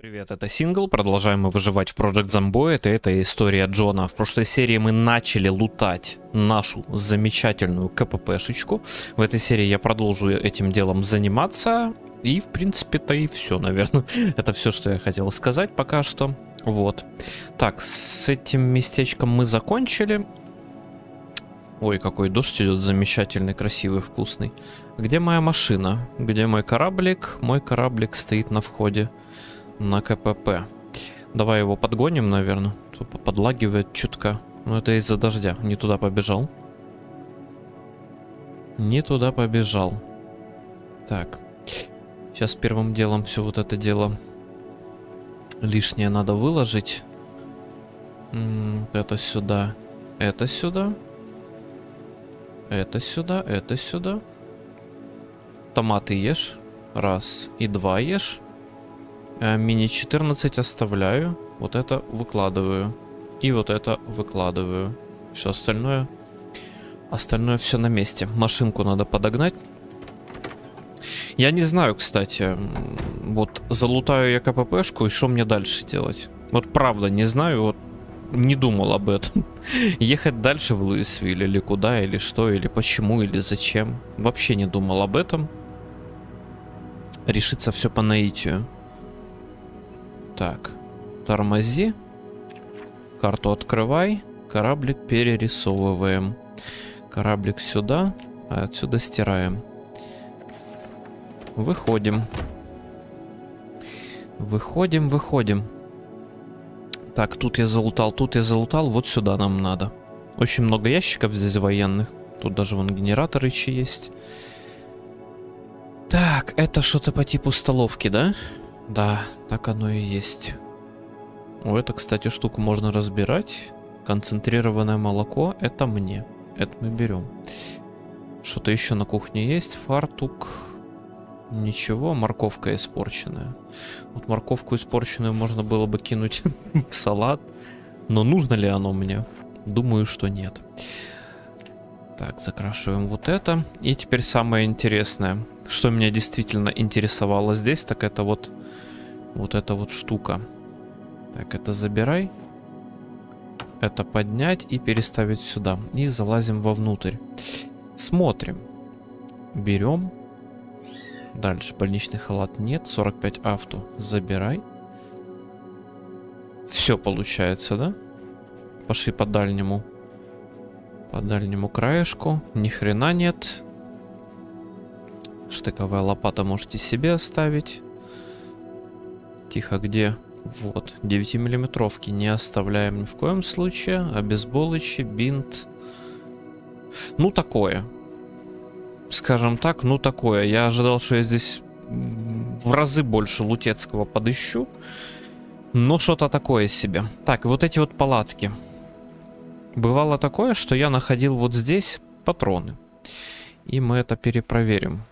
Привет, это Сингл, продолжаем мы выживать в Project Zomboid, и это история Джона. В прошлой серии мы начали лутать нашу замечательную КППшечку. В этой серии я продолжу этим делом заниматься, и в принципе-то и все, наверное. Это все, что я хотел сказать пока что. Вот. Так, с этим местечком мы закончили. Ой, какой дождь идет замечательный, красивый, вкусный. Где моя машина? Где мой кораблик? Мой кораблик стоит на входе на КПП. Давай его подгоним, наверное. Подлагивает чутка. Но это из-за дождя. Не туда побежал. Не туда побежал. Так. Сейчас первым делом все вот это дело лишнее надо выложить. Это сюда. Это сюда. Это сюда. Это сюда. Томаты ешь. Раз. И два ешь. Мини-14 оставляю. Вот это выкладываю. И вот это выкладываю. Все остальное. Остальное все на месте. Машинку надо подогнать. Я не знаю, кстати. Вот залутаю я КППшку. И что мне дальше делать? Вот правда не знаю. Вот не думал об этом. Ехать дальше в Луисвилль или куда, или что, или почему, или зачем. Вообще не думал об этом. Решится все по наитию. Так, тормози. Карту открывай. Кораблик перерисовываем. Кораблик сюда. А отсюда стираем. Выходим. Выходим, выходим. Так, тут я залутал, тут я залутал. Вот сюда нам надо. Очень много ящиков здесь военных. Тут даже вон генераторы еще есть. Так, это что-то по типу столовки, да? Да, так оно и есть. О, это, кстати, штуку можно разбирать. Концентрированное молоко, это мне. Это мы берем. Что-то еще на кухне есть. Фартук. Ничего, морковка испорченная. Вот морковку испорченную можно было бы кинуть в салат. Но нужно ли оно мне? Думаю, что нет. Так, закрашиваем вот это. И теперь самое интересное. Что меня действительно интересовало здесь, так это вот... Вот эта вот штука. Так, это забирай. Это поднять и переставить сюда. И залазим вовнутрь. Смотрим. Берем. Дальше. Больничный халат нет. 45 авто. Забирай. Все получается, да? Пошли по дальнему. По дальнему краешку. Ни хрена нет. Штыковая лопата можете себе оставить. Тихо, где? Вот. 9-миллиметровки не оставляем ни в коем случае. А бейсболочи, бинт. Ну, такое. Скажем так, ну, такое. Я ожидал, что я здесь в разы больше лутецкого подыщу. Но что-то такое себе. Так, вот эти вот палатки. Бывало такое, что я находил вот здесь патроны. И мы это перепроверим.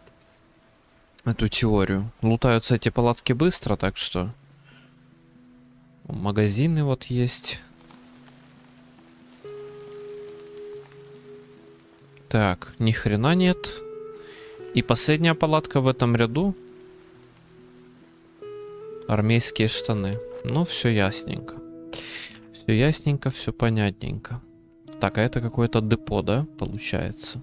Эту теорию. Лутаются эти палатки быстро, так что... Магазины вот есть. Так, ни хрена нет. И последняя палатка в этом ряду. Армейские штаны. Ну, все ясненько. Все ясненько, все понятненько. Так, а это какое-то депо, да, получается?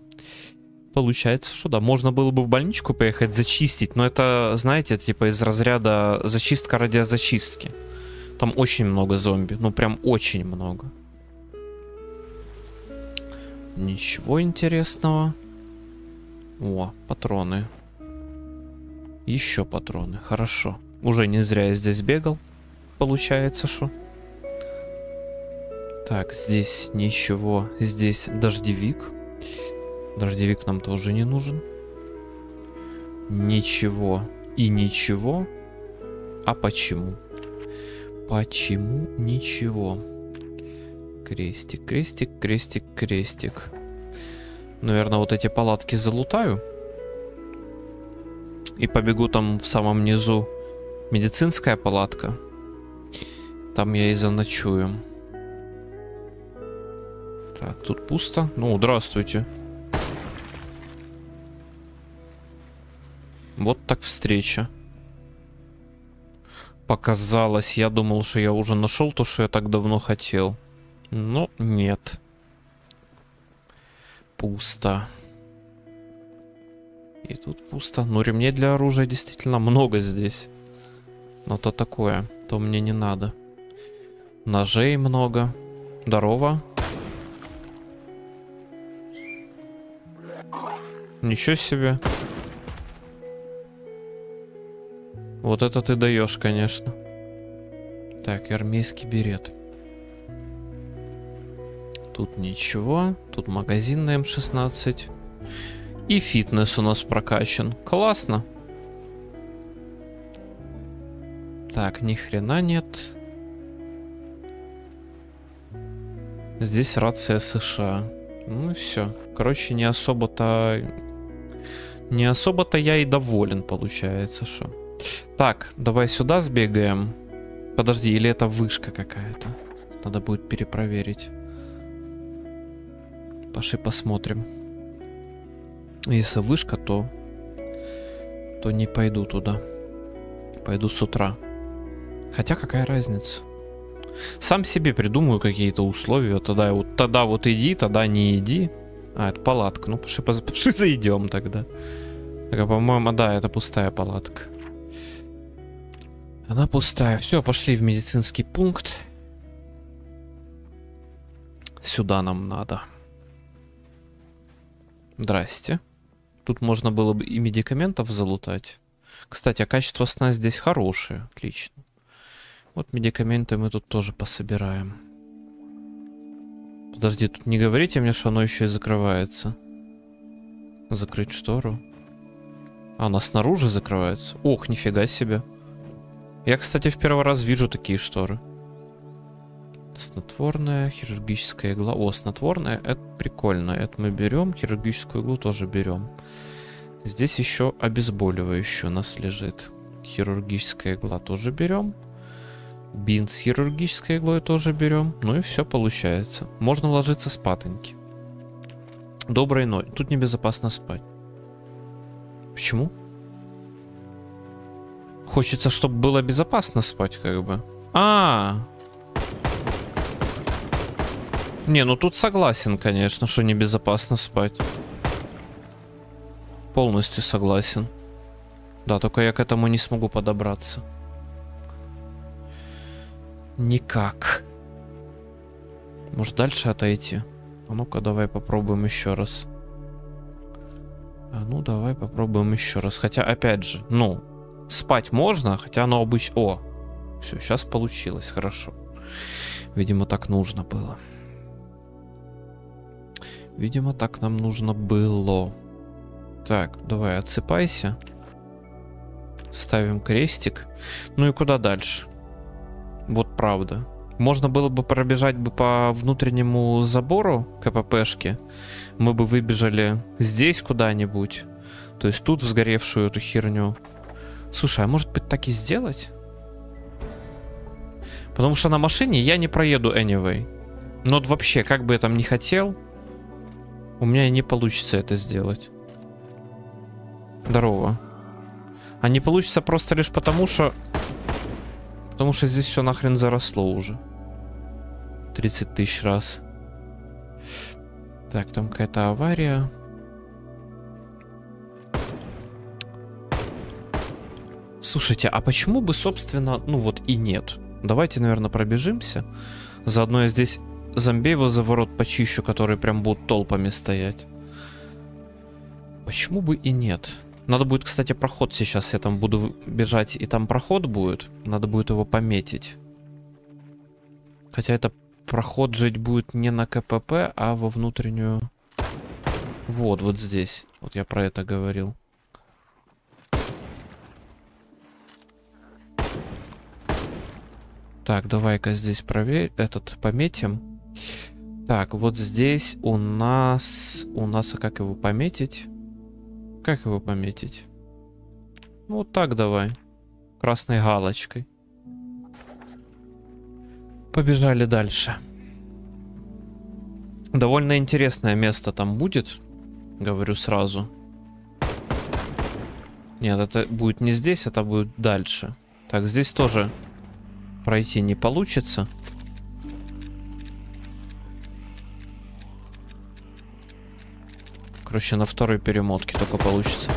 Получается, что да, можно было бы в больничку поехать зачистить, но это, знаете, типа из разряда зачистка ради зачистки. Там очень много зомби, ну прям очень много. Ничего интересного. О, патроны. Еще патроны, хорошо. Уже не зря я здесь бегал, получается, что. Так, здесь ничего, здесь дождевик. Дождевик нам тоже не нужен. Ничего и ничего. А почему? Почему ничего? Крестик, крестик, крестик, крестик. Наверное, вот эти палатки залутаю. И побегу там в самом низу. Медицинская палатка. Там я и заночую. Так, тут пусто. Ну, здравствуйте. Вот так встреча. показалось. Я думал, что я уже нашел то, что я так давно хотел. Но нет. Пусто. И тут пусто. Но ремней для оружия действительно много здесь. Но то такое, то мне не надо. Ножей много. Здорово. Ничего себе. Вот это ты даешь, конечно. Так, армейский берет. Тут ничего. Тут магазин на М16. И фитнес у нас прокачан. Классно. Так, ни хрена нет. Здесь рация США. Ну все. Короче, не особо-то я и доволен, получается, что. Так, давай сюда сбегаем. Подожди, или это вышка какая-то? Надо будет перепроверить. Пошли посмотрим. Если вышка, то не пойду туда. Пойду с утра. Хотя какая разница? Сам себе придумаю какие-то условия. Тогда вот иди, тогда не иди. А, это палатка. Ну, пошли зайдем тогда. Так, по-моему, да, это пустая палатка. Она пустая. Все, пошли в медицинский пункт. Сюда нам надо. Здрасте. Тут можно было бы и медикаментов залутать. Кстати, а качество сна здесь хорошее. Отлично. Вот медикаменты мы тут тоже пособираем. Подожди, тут не говорите мне, что оно еще и закрывается. Закрыть штору. А, она снаружи закрывается. Ох, нифига себе. Я, кстати, в первый раз вижу такие шторы. Снотворная, хирургическая игла. О, снотворная, это прикольно. Это мы берем, хирургическую иглу тоже берем. Здесь еще обезболивающее у нас лежит. Хирургическая игла тоже берем. Бин с хирургической иглой тоже берем. Ну и все получается. Можно ложиться спатоньки. Доброй ночи. Тут небезопасно спать. Почему? Хочется, чтобы было безопасно спать, как бы. Не, ну тут согласен, конечно, что небезопасно спать. Полностью согласен. Да, только я к этому не смогу подобраться. Никак. Может, дальше отойти? А ну-ка, давай попробуем еще раз. Хотя, опять же, ну, спать можно, хотя оно обычно... О, все, сейчас получилось, хорошо. Видимо, так нужно было. Так, давай, отсыпайся. Ставим крестик. Ну и куда дальше? Вот правда. Можно было бы пробежать бы по внутреннему забору КППшки. Мы бы выбежали здесь куда-нибудь. То есть тут в сгоревшую эту херню. Слушай, а может быть так и сделать? Потому что на машине я не проеду anyway. Но вот вообще, как бы я там ни хотел, у меня не получится это сделать. Здорово. А не получится просто лишь потому, что... Потому что здесь все нахрен заросло уже. 30 тысяч раз. Так, там какая-то авария. Слушайте, а почему бы, собственно, ну вот и нет. Давайте, наверное, пробежимся. Заодно я здесь зомби его за ворот почищу, которые прям будут толпами стоять. Почему бы и нет? Надо будет, кстати, проход сейчас. Я там буду бежать, и там проход будет. Надо будет его пометить. Хотя это проход жить будет не на КПП, а во внутреннюю... Вот здесь. Вот я про это говорил. Так, давай-ка здесь проверь. Этот пометим. Так, вот здесь у нас... а как его пометить? Ну, вот так давай. Красной галочкой. Побежали дальше. Довольно интересное место там будет. Говорю сразу. Нет, это будет не здесь, это будет дальше. Так, здесь тоже пройти не получится. Короче, на второй перемотке только получится.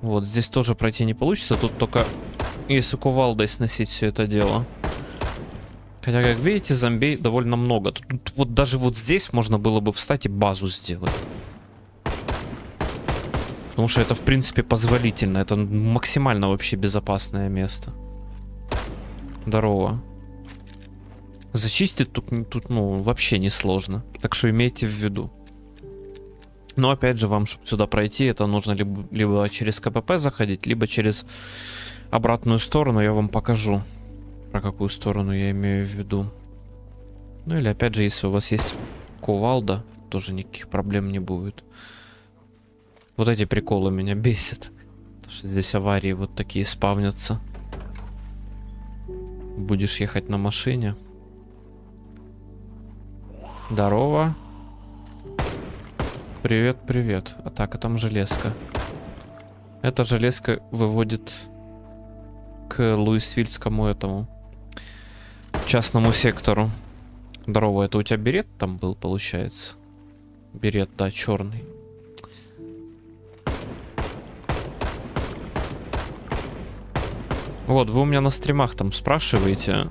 Вот, здесь тоже пройти не получится. Тут только если кувалдой сносить все это дело. Хотя, как видите, зомби довольно много. Тут вот даже вот здесь можно было бы встать и базу сделать. Потому что это, в принципе, позволительно. Это максимально вообще безопасное место. Здорово. Зачистить тут ну, вообще несложно. Так что имейте в виду. Но, опять же, вам, чтобы сюда пройти, это нужно либо через КПП заходить, либо через обратную сторону. Я вам покажу, про какую сторону я имею в виду. Ну, или, опять же, если у вас есть кувалда, тоже никаких проблем не будет. Вот эти приколы меня бесят. Потому что здесь аварии вот такие спавнятся. Будешь ехать на машине. Здорово. Привет, привет. А так, а там железка. Эта железка выводит к луисвильскому этому частному сектору. Здорово, это у тебя берет там был, получается? Берет, да, черный. Вот, вы у меня на стримах там спрашиваете,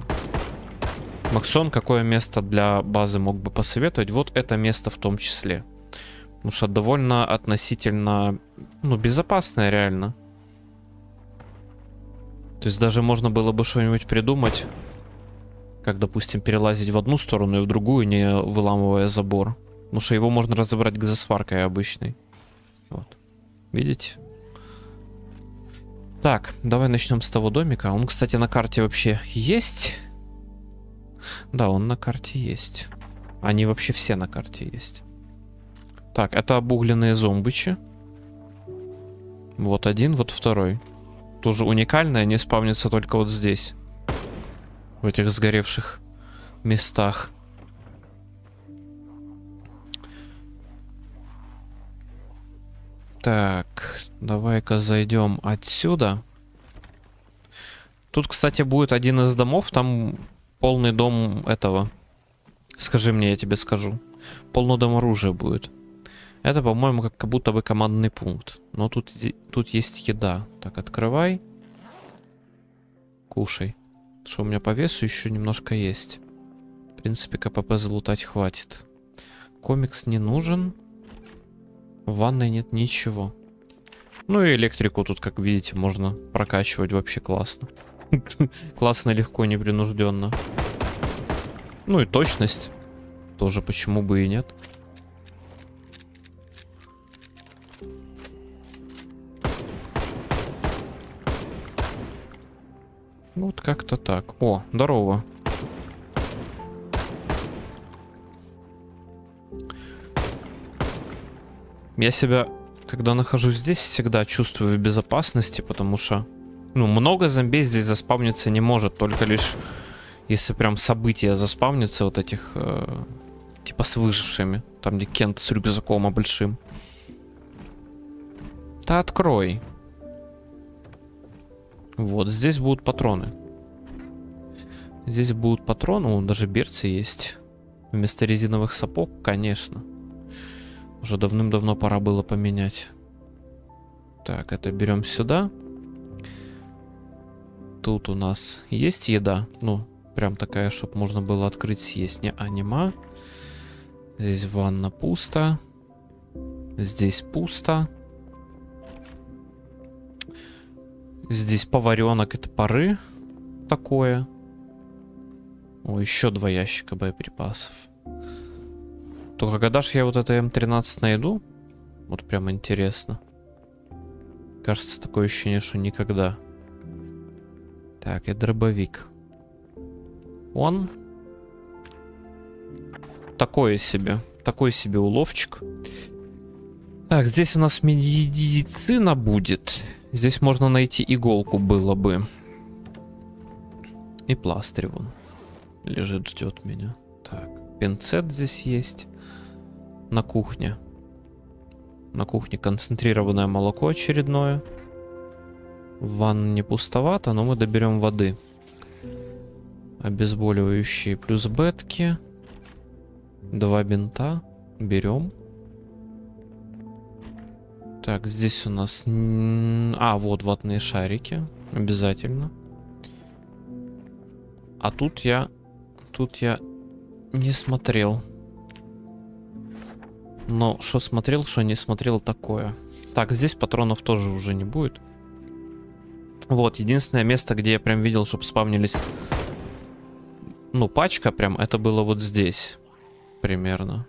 Максон, какое место для базы мог бы посоветовать? Вот это место в том числе. Потому что довольно относительно, ну, безопасное реально. То есть даже можно было бы что-нибудь придумать. Как, допустим, перелазить в одну сторону и в другую, не выламывая забор. Потому что его можно разобрать газосваркой обычной. Вот. Видите? Так, давай начнем с того домика. Он, кстати, на карте вообще есть? Да, он на карте есть. Они вообще все на карте есть. Так, это обугленные зомбичи. Вот один, вот второй. Тоже уникальные, они спавнятся только вот здесь. В этих сгоревших местах. Так, давай-ка зайдем отсюда. Тут, кстати, будет один из домов. Там полный дом этого. Скажи мне, я тебе скажу. Полный дом оружия будет. Это, по-моему, как будто бы командный пункт. Но тут есть еда. Так, открывай. Кушай. Что у меня по весу еще немножко есть. В принципе, КПП залутать хватит. Комикс не нужен. В ванной нет ничего. Ну и электрику тут, как видите, можно прокачивать вообще классно. Классно, легко, непринужденно. Ну и точность. Тоже почему бы и нет. Вот как-то так. О, здорово. Я себя, когда нахожусь здесь, всегда чувствую в безопасности, потому что, ну, много зомби здесь заспавниться не может, только лишь если прям события заспавнятся вот этих, типа с выжившими. Там где Кент с рюкзаком большим. Да открой. Вот, здесь будут патроны. Здесь будут патроны, о, даже берцы есть. Вместо резиновых сапог, конечно. Уже давным-давно пора было поменять. Так, это берем сюда. Тут у нас есть еда. Ну, прям такая, чтобы можно было открыть, съесть. Не анима. Здесь ванна пусто. Здесь пусто. Здесь поваренок и топоры. Такое. О, еще два ящика боеприпасов. Только когда же я вот это М13 найду? Вот прям интересно. Кажется, такое ощущение, что никогда. Так, и дробовик. Он такое себе. Такой себе уловчик. Так, здесь у нас медицина будет. Здесь можно найти иголку было бы. И пластырь вон лежит, ждет меня. Так, пинцет здесь есть. На кухне. На кухне концентрированное молоко очередное. Ванна не пустовата, но мы доберем воды. Обезболивающие плюс бетки. 2 бинта. Берем. Так, здесь у нас... А, вот ватные шарики. Обязательно. А тут я... не смотрел. Но что смотрел, что не смотрел, такое. Так, здесь патронов тоже уже не будет. Вот, единственное место, где я прям видел, чтобы спавнились... Ну, пачка прям, это было вот здесь. Примерно.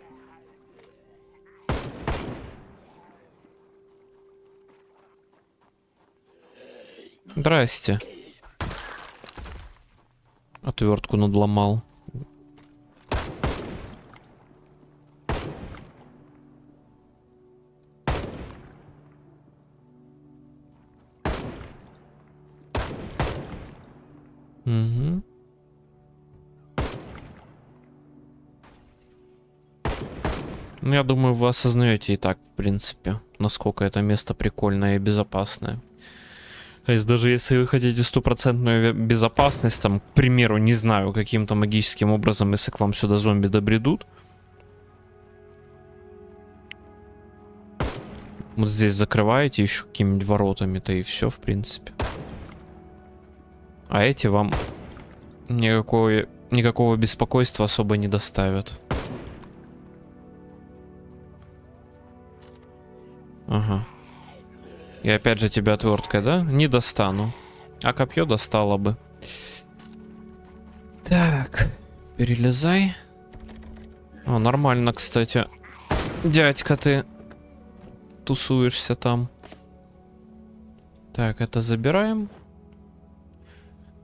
Здрасте. Отвертку надломал. Угу. Ну, я думаю, вы осознаете и так, в принципе, насколько это место прикольное и безопасное. То есть даже если вы хотите стопроцентную безопасность, там, к примеру, не знаю, каким-то магическим образом, если к вам сюда зомби добредут. Вот здесь закрываете еще какими-нибудь воротами-то, и все, в принципе. А эти вам никакого беспокойства особо не доставят. Ага. И опять же тебя отверткой, да? Не достану. А копье достало бы. Так. Перелезай. О, нормально, кстати. Дядька, ты тусуешься там. Так, это забираем.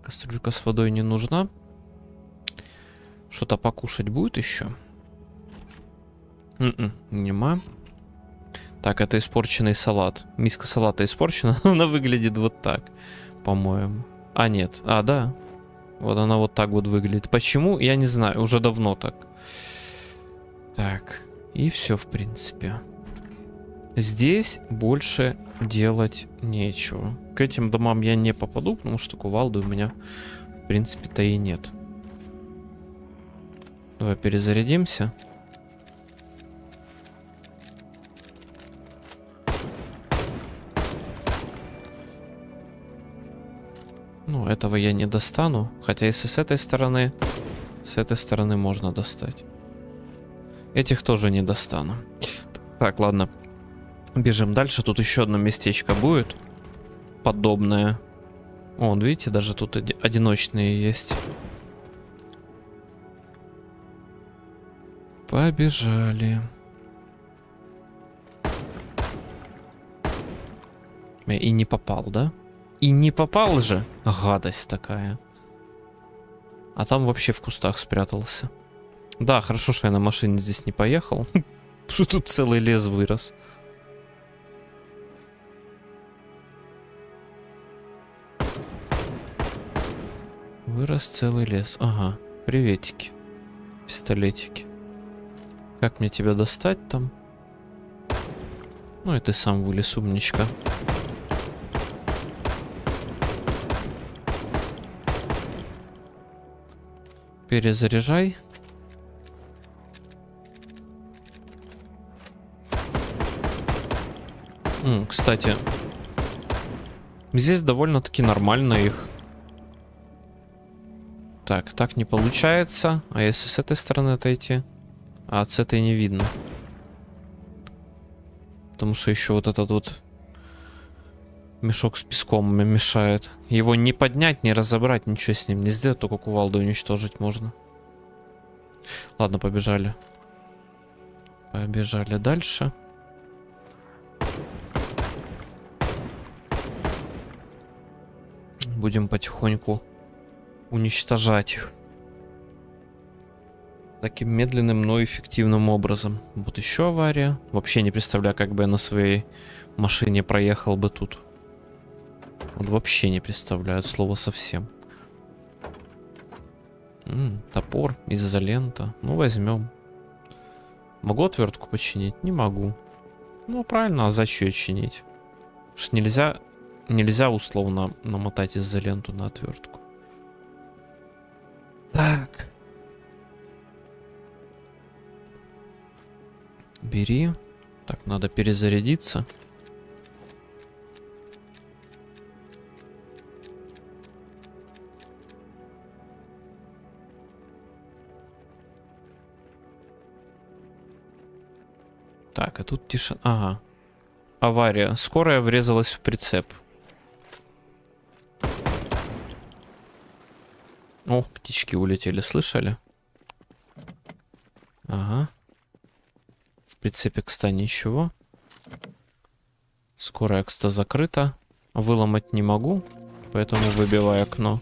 Кастрюлька с водой не нужна. Что-то покушать будет еще? Нема. Так, это испорченный салат. Миска салата испорчена. Она выглядит вот так, по-моему. А, нет. А, да. Вот она вот так вот выглядит. Почему? Я не знаю. Уже давно так. Так. И все, в принципе. Здесь больше делать нечего. К этим домам я не попаду, потому что кувалды у меня, в принципе-то, и нет. Давай перезарядимся. Ну, этого я не достану. Хотя если с этой стороны... С этой стороны можно достать. Этих тоже не достану. Так, ладно. Бежим дальше. Тут еще одно местечко будет. Подобное. Вон, видите, даже тут одиночные есть. Побежали. И не попал, да? И не попал же. Гадость такая. А там вообще в кустах спрятался. Да, хорошо, что я на машине здесь не поехал. Что тут целый лес вырос. Вырос целый лес. Ага. Приветики. Пистолетики. Как мне тебя достать там? Ну и ты сам вылез, умничка. Перезаряжай. Кстати, здесь довольно-таки нормально их. Так, так не получается. А если с этой стороны отойти? А с этой не видно. Потому что еще вот этот вот мешок с песком мне мешает. Его не поднять, не разобрать, ничего с ним не сделать, только кувалду уничтожить можно. Ладно, побежали. Побежали дальше. Будем потихоньку уничтожать их. Таким медленным, но эффективным образом. Вот еще авария. Вообще не представляю, как бы я на своей машине проехал бы тут. Вот вообще не представляют слово совсем. Топор, изолента. Ну, возьмем. Могу отвертку починить? Не могу. Ну, правильно, а зачем ее чинить? Потому что нельзя условно намотать изоленту на отвертку. Так. Бери. Так, надо перезарядиться. Так, а тут тишина. Ага. Авария. Скорая врезалась в прицеп. О, птички улетели, слышали? Ага. В прицепе, кстати, ничего. Скорая, кстати, закрыта. Выломать не могу, поэтому выбиваю окно.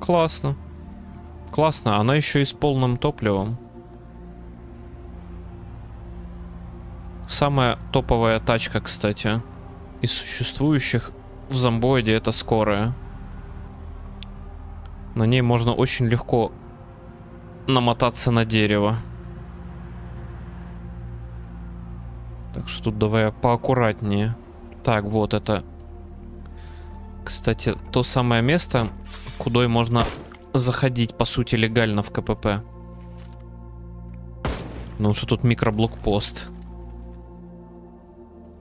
Классно. Классно. Она еще и с полным топливом. Самая топовая тачка, кстати, из существующих в зомбоиде, это скорая. На ней можно очень легко намотаться на дерево. Так что тут давай я поаккуратнее. Так, вот это, кстати, то самое место, куда можно заходить, по сути, легально в КПП. Ну что тут микроблокпост.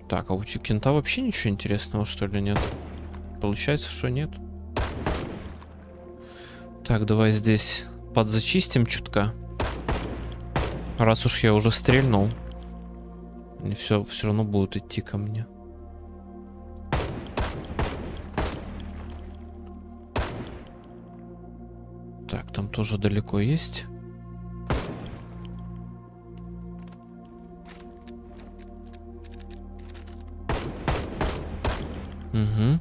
Так, а у кента вообще ничего интересного, что ли, нет? Получается, что нет. Так, давай здесь подзачистим чутка. Раз уж я уже стрельнул. Они все равно будут идти ко мне. Так, там тоже далеко есть. Угу.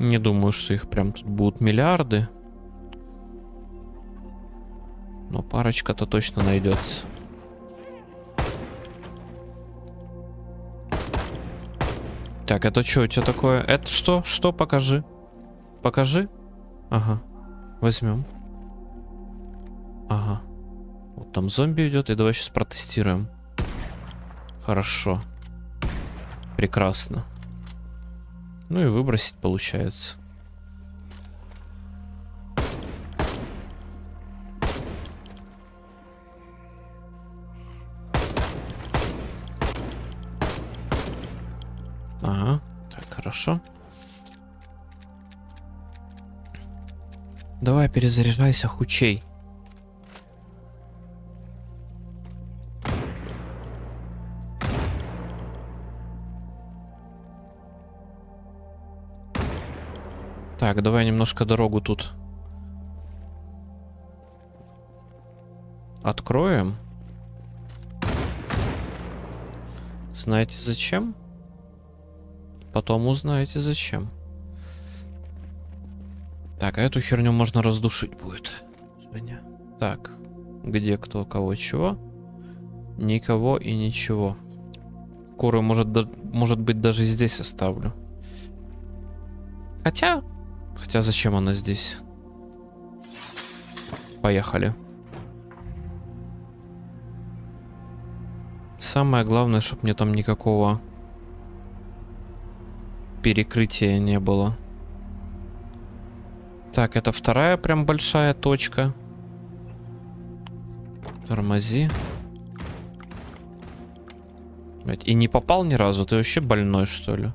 Не думаю, что их прям тут будут миллиарды. Но парочка-то точно найдется. Так, это что у тебя такое? Это что? Что? Покажи. Покажи. Ага. Возьмем. Ага. Вот там зомби идет. И давай сейчас протестируем. Хорошо. Прекрасно. Ну и выбросить получается. Ага, так, хорошо. Давай перезаряжайся, хучей. Так, давай немножко дорогу тут откроем. Знаете зачем? Потом узнаете зачем. Так, а эту херню можно раздушить будет. Так, где кто, кого, чего? Никого и ничего. Куры, может быть, даже здесь оставлю. Хотя зачем она здесь? Поехали. Самое главное, чтобы мне там никакого перекрытия не было. Так, это вторая прям большая точка. Тормози. И не попал ни разу? Ты вообще больной, что ли?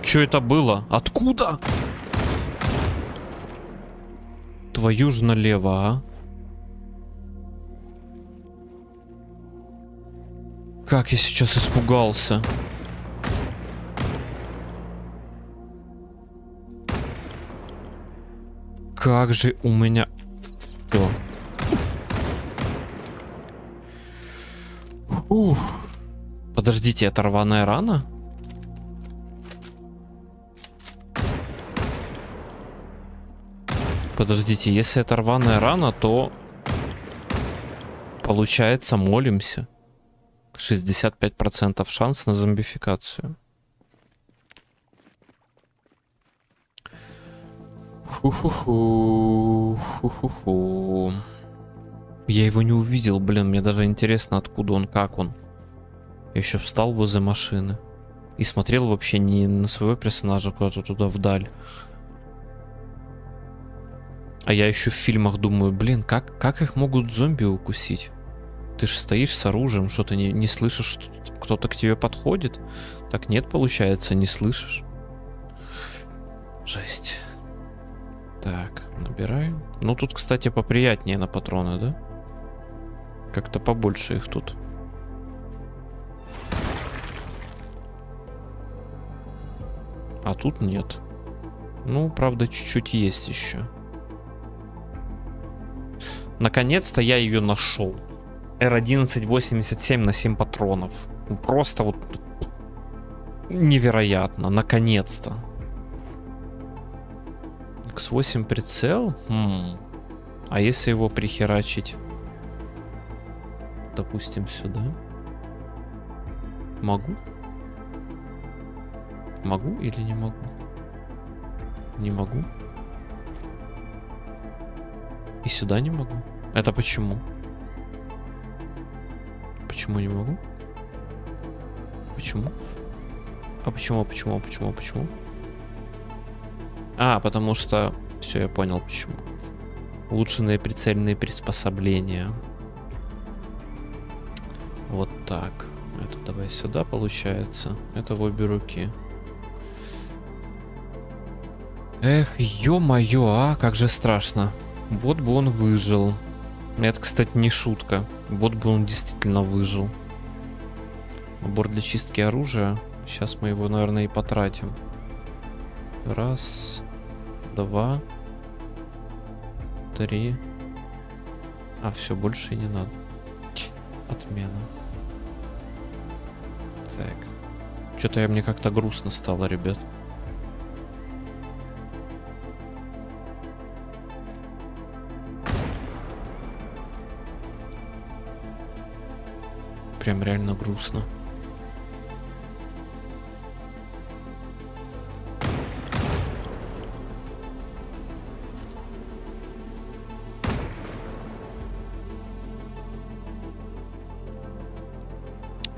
Что это было? Откуда? Твою ж налево, а? Как я сейчас испугался. Как же у меня... Что? Ух. Подождите, это рваная рана? Подождите, если это рваная рана, то... Получается, молимся. 65% шанс на зомбификацию. Ху-ху-ху. Я его не увидел, блин. Мне даже интересно, откуда он, как он. Я еще встал возле машины. И смотрел вообще не на своего персонажа, куда-то туда вдаль. А я еще в фильмах думаю, блин, как их могут зомби укусить? Ты же стоишь с оружием, что ты не слышишь, что кто-то к тебе подходит. Так нет, получается, не слышишь. Жесть. Так, набираем. Ну тут, кстати, поприятнее на патроны, да? Как-то побольше их тут. А тут нет. Ну, правда, чуть-чуть есть еще. Наконец-то я ее нашел. R1187 на 7 патронов. Просто вот невероятно. Наконец-то. X8 прицел? А если его прихерачить? Допустим, сюда. Могу? Могу или не могу? Не могу. И сюда не могу. Это почему? Почему не могу? Почему? А почему, почему? А, потому что... Все, я понял почему. Улучшенные прицельные приспособления. Вот так. Это давай сюда, получается. Это в обе руки. Эх, ё-моё, а как же страшно. Вот бы он выжил. Это, кстати, не шутка. Вот бы он действительно выжил. Набор для чистки оружия. Сейчас мы его, наверное, и потратим. Раз, два, три. А, все, больше не надо. Отмена. Так. Что-то мне как-то грустно стало, ребят. Прям реально грустно.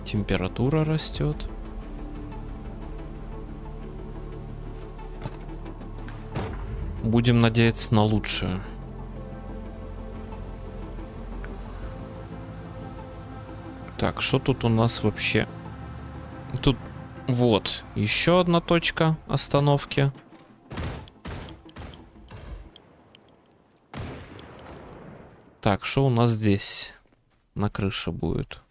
Температура растет. Будем надеяться на лучшее. Так, что тут у нас вообще? Тут вот еще одна точка остановки. Так, что у нас здесь? На крыше будет.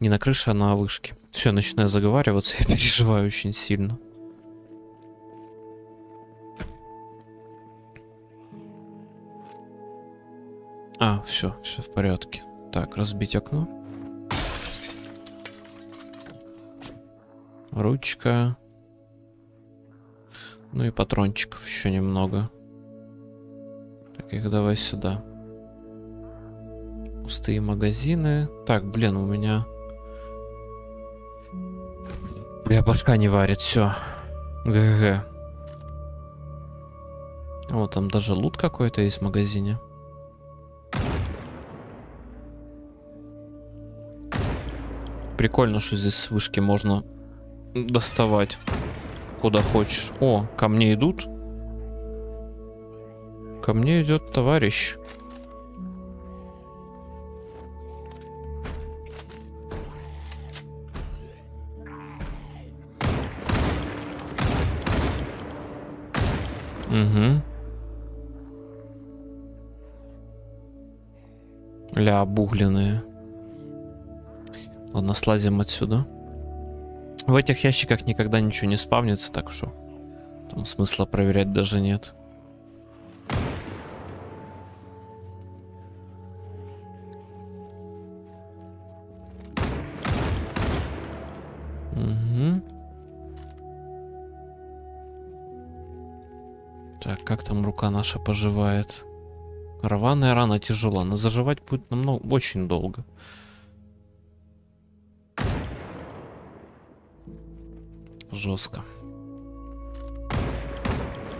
Не на крыше, а на вышке. Все, начинаю заговариваться, я переживаю очень сильно. А, все, все в порядке. Так, разбить окно. Ручка. Ну и патрончиков еще немного. Так, их давай сюда. Пустые магазины. Так, блин, у меня... Бля, башка не варит, все. ГГ. Вот там даже лут какой-то есть в магазине. Прикольно, что здесь с вышки можно доставать куда хочешь. О, ко мне идут. Ко мне идет товарищ. Угу. Ля, обугленные. Ладно, слазим отсюда. В этих ящиках никогда ничего не спавнится, так что там смысла проверять даже нет. Так, как там рука наша поживает? Рваная рана тяжела, но заживать будет намного, очень долго. Жестко.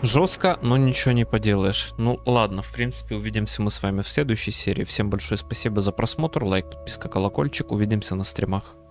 Жестко, но ничего не поделаешь. Ну ладно, в принципе, увидимся мы с вами в следующей серии. Всем большое спасибо за просмотр, лайк, подписка, колокольчик. Увидимся на стримах.